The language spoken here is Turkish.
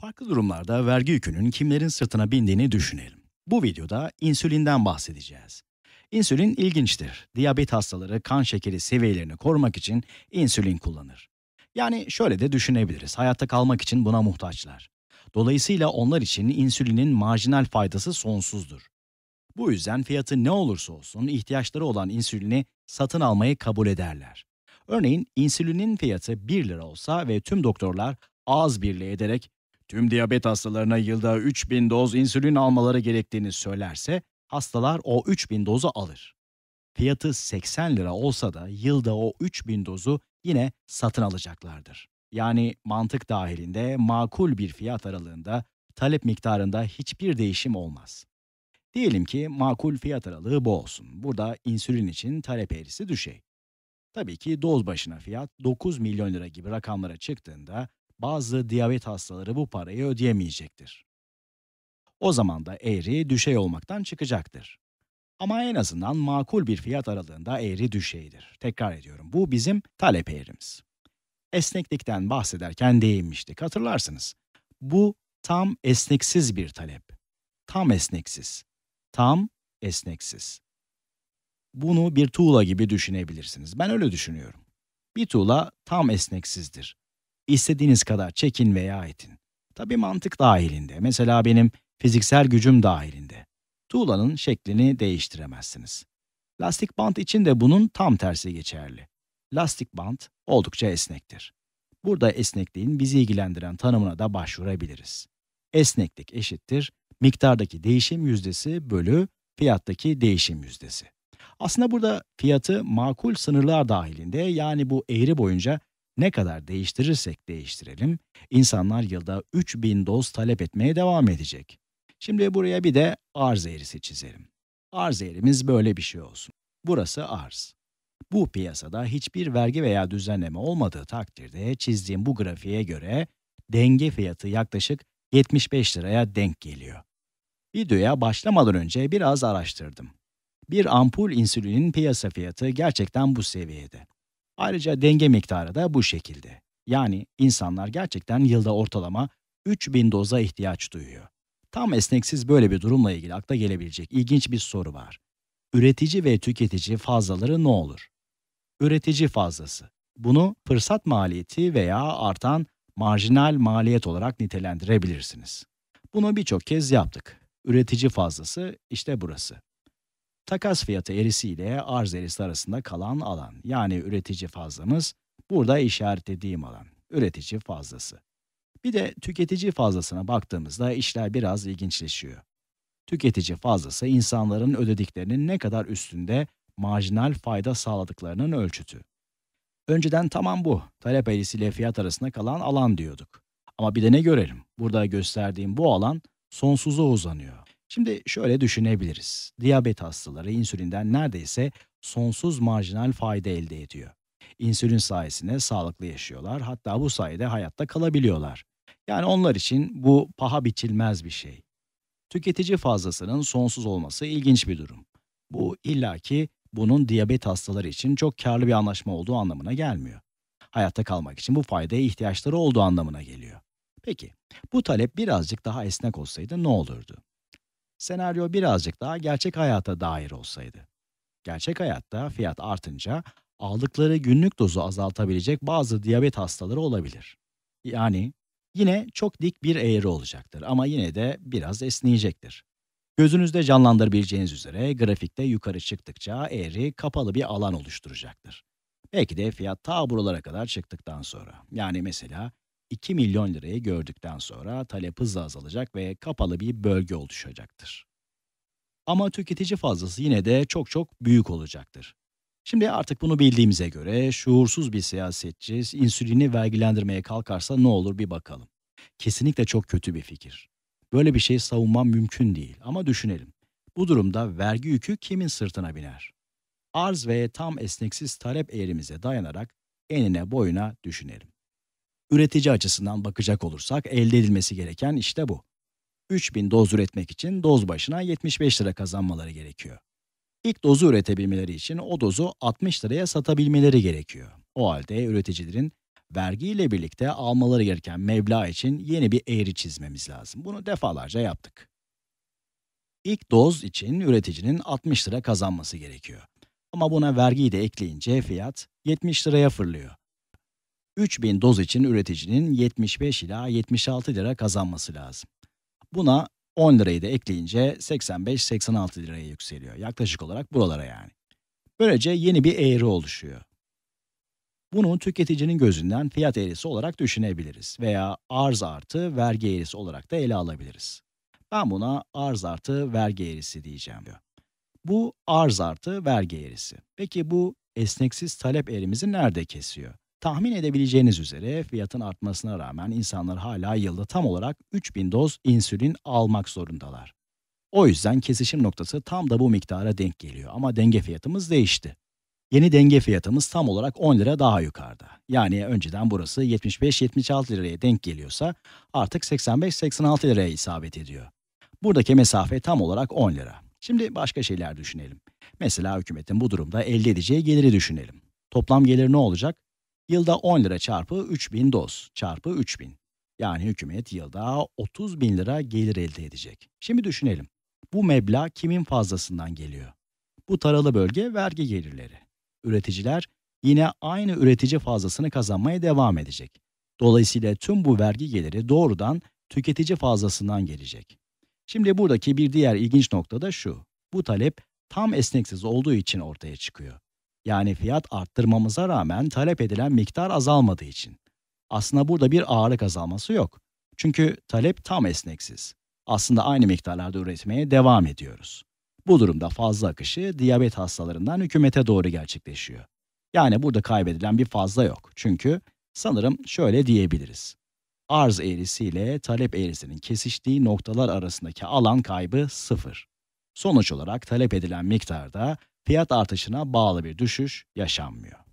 Farklı durumlarda vergi yükünün kimlerin sırtına bindiğini düşünelim. Bu videoda insülinden bahsedeceğiz. İnsülin ilginçtir. Diyabet hastaları kan şekeri seviyelerini korumak için insülin kullanır. Yani şöyle de düşünebiliriz, hayatta kalmak için buna muhtaçlar. Dolayısıyla onlar için insülinin marjinal faydası sonsuzdur. Bu yüzden fiyatı ne olursa olsun ihtiyaçları olan insülini satın almayı kabul ederler. Örneğin insülinin fiyatı 1 lira olsa ve tüm doktorlar ağız birliği ederek tüm diyabet hastalarına yılda 3000 doz insülin almaları gerektiğini söylerse hastalar o 3000 dozu alır. Fiyatı 80 lira olsa da yılda o 3000 dozu yine satın alacaklardır. Yani mantık dahilinde makul bir fiyat aralığında talep miktarında hiçbir değişim olmaz. Diyelim ki makul fiyat aralığı bu olsun. Burada insülin için talep eğrisi düşey. Tabii ki doz başına fiyat 9 milyon lira gibi rakamlara çıktığında bazı diyabet hastaları bu parayı ödeyemeyecektir. O zaman da eğri düşey olmaktan çıkacaktır. Ama en azından makul bir fiyat aralığında eğri düşeydir. Tekrar ediyorum, bu bizim talep eğrimiz. Esneklikten bahsederken değinmiştik, hatırlarsınız. Bu tam esneksiz bir talep. Tam esneksiz. Tam esneksiz. Bunu bir tuğla gibi düşünebilirsiniz. Ben öyle düşünüyorum. Bir tuğla tam esneksizdir. İstediğiniz kadar çekin veya itin. Tabii mantık dahilinde, mesela benim fiziksel gücüm dahilinde. Tuğlanın şeklini değiştiremezsiniz. Lastik bant için de bunun tam tersi geçerli. Lastik bant oldukça esnektir. Burada esnekliğin bizi ilgilendiren tanımına da başvurabiliriz. Esneklik eşittir miktardaki değişim yüzdesi bölü fiyattaki değişim yüzdesi. Aslında burada fiyatı makul sınırlar dahilinde, yani bu eğri boyunca ne kadar değiştirirsek değiştirelim, insanlar yılda 3000 doz talep etmeye devam edecek. Şimdi buraya bir de arz eğrisi çizelim. Arz eğrimiz böyle bir şey olsun. Burası arz. Bu piyasada hiçbir vergi veya düzenleme olmadığı takdirde çizdiğim bu grafiğe göre denge fiyatı yaklaşık 75 liraya denk geliyor. Videoya başlamadan önce biraz araştırdım. Bir ampul insülinin piyasa fiyatı gerçekten bu seviyede. Ayrıca denge miktarı da bu şekilde. Yani insanlar gerçekten yılda ortalama 3000 doza ihtiyaç duyuyor. Tam esneksiz böyle bir durumla ilgili akla gelebilecek ilginç bir soru var. Üretici ve tüketici fazlaları ne olur? Üretici fazlası. Bunu fırsat maliyeti veya artan marjinal maliyet olarak nitelendirebilirsiniz. Bunu birçok kez yaptık. Üretici fazlası işte burası. Takas fiyatı eğrisi ile arz eğrisi arasında kalan alan, yani üretici fazlamız, burada işaretlediğim alan, üretici fazlası. Bir de tüketici fazlasına baktığımızda işler biraz ilginçleşiyor. Tüketici fazlası, insanların ödediklerinin ne kadar üstünde marjinal fayda sağladıklarının ölçütü. Önceden tamam bu, talep eğrisi ile fiyat arasında kalan alan diyorduk. Ama bir de ne görelim, burada gösterdiğim bu alan sonsuza uzanıyor. Şimdi şöyle düşünebiliriz. Diyabet hastaları insülinden neredeyse sonsuz marjinal fayda elde ediyor. İnsülin sayesinde sağlıklı yaşıyorlar, hatta bu sayede hayatta kalabiliyorlar. Yani onlar için bu paha biçilmez bir şey. Tüketici fazlasının sonsuz olması ilginç bir durum. Bu illaki bunun diyabet hastaları için çok karlı bir anlaşma olduğu anlamına gelmiyor. Hayatta kalmak için bu faydaya ihtiyaçları olduğu anlamına geliyor. Peki, bu talep birazcık daha esnek olsaydı ne olurdu? Senaryo birazcık daha gerçek hayata dair olsaydı. Gerçek hayatta fiyat artınca aldıkları günlük dozu azaltabilecek bazı diyabet hastaları olabilir. Yani yine çok dik bir eğri olacaktır ama yine de biraz esneyecektir. Gözünüzde canlandırabileceğiniz üzere grafikte yukarı çıktıkça eğri kapalı bir alan oluşturacaktır. Belki de fiyat ta buralara kadar çıktıktan sonra, yani mesela 2 milyon lirayı gördükten sonra talep hızla azalacak ve kapalı bir bölge oluşacaktır. Ama tüketici fazlası yine de çok büyük olacaktır. Şimdi artık bunu bildiğimize göre şuursuz bir siyasetçi insülini vergilendirmeye kalkarsa ne olur bir bakalım. Kesinlikle çok kötü bir fikir. Böyle bir şey savunmam mümkün değil ama düşünelim. Bu durumda vergi yükü kimin sırtına biner? Arz ve tam esneksiz talep eğrimize dayanarak enine boyuna düşünelim. Üretici açısından bakacak olursak elde edilmesi gereken işte bu. 3000 doz üretmek için doz başına 75 lira kazanmaları gerekiyor. İlk dozu üretebilmeleri için o dozu 60 liraya satabilmeleri gerekiyor. O halde üreticilerin vergi ile birlikte almaları gereken meblağ için yeni bir eğri çizmemiz lazım. Bunu defalarca yaptık. İlk doz için üreticinin 60 lira kazanması gerekiyor. Ama buna vergiyi de ekleyince fiyat 70 liraya fırlıyor. 3000 doz için üreticinin 75 ila 76 lira kazanması lazım. Buna 10 lirayı da ekleyince 85-86 liraya yükseliyor. Yaklaşık olarak buralara yani. Böylece yeni bir eğri oluşuyor. Bunu tüketicinin gözünden fiyat eğrisi olarak düşünebiliriz veya arz artı vergi eğrisi olarak da ele alabiliriz. Ben buna arz artı vergi eğrisi diyeceğim. Bu arz artı vergi eğrisi. Peki bu esneksiz talep eğrimizi nerede kesiyor? Tahmin edebileceğiniz üzere fiyatın artmasına rağmen insanlar hala yılda tam olarak 3000 doz insülin almak zorundalar. O yüzden kesişim noktası tam da bu miktara denk geliyor ama denge fiyatımız değişti. Yeni denge fiyatımız tam olarak 10 lira daha yukarıda. Yani önceden burası 75-76 liraya denk geliyorsa artık 85-86 liraya isabet ediyor. Buradaki mesafe tam olarak 10 lira. Şimdi başka şeyler düşünelim. Mesela hükümetin bu durumda elde edeceği geliri düşünelim. Toplam gelir ne olacak? Yılda 10 lira çarpı 3000 doz çarpı 3000. Yani hükümet yılda 30.000 lira gelir elde edecek. Şimdi düşünelim. Bu meblağ kimin fazlasından geliyor? Bu taralı bölge vergi gelirleri. Üreticiler yine aynı üretici fazlasını kazanmaya devam edecek. Dolayısıyla tüm bu vergi geliri doğrudan tüketici fazlasından gelecek. Şimdi buradaki bir diğer ilginç nokta da şu. Bu talep tam esneksiz olduğu için ortaya çıkıyor. Yani fiyat arttırmamıza rağmen talep edilen miktar azalmadığı için. Aslında burada bir ağırlık azalması yok. Çünkü talep tam esneksiz. Aslında aynı miktarlarda üretmeye devam ediyoruz. Bu durumda fazla akışı diyabet hastalarından hükümete doğru gerçekleşiyor. Yani burada kaybedilen bir fazla yok. Çünkü sanırım şöyle diyebiliriz. Arz eğrisi ile talep eğrisinin kesiştiği noktalar arasındaki alan kaybı sıfır. Sonuç olarak talep edilen miktarda fiyat artışına bağlı bir düşüş yaşanmıyor.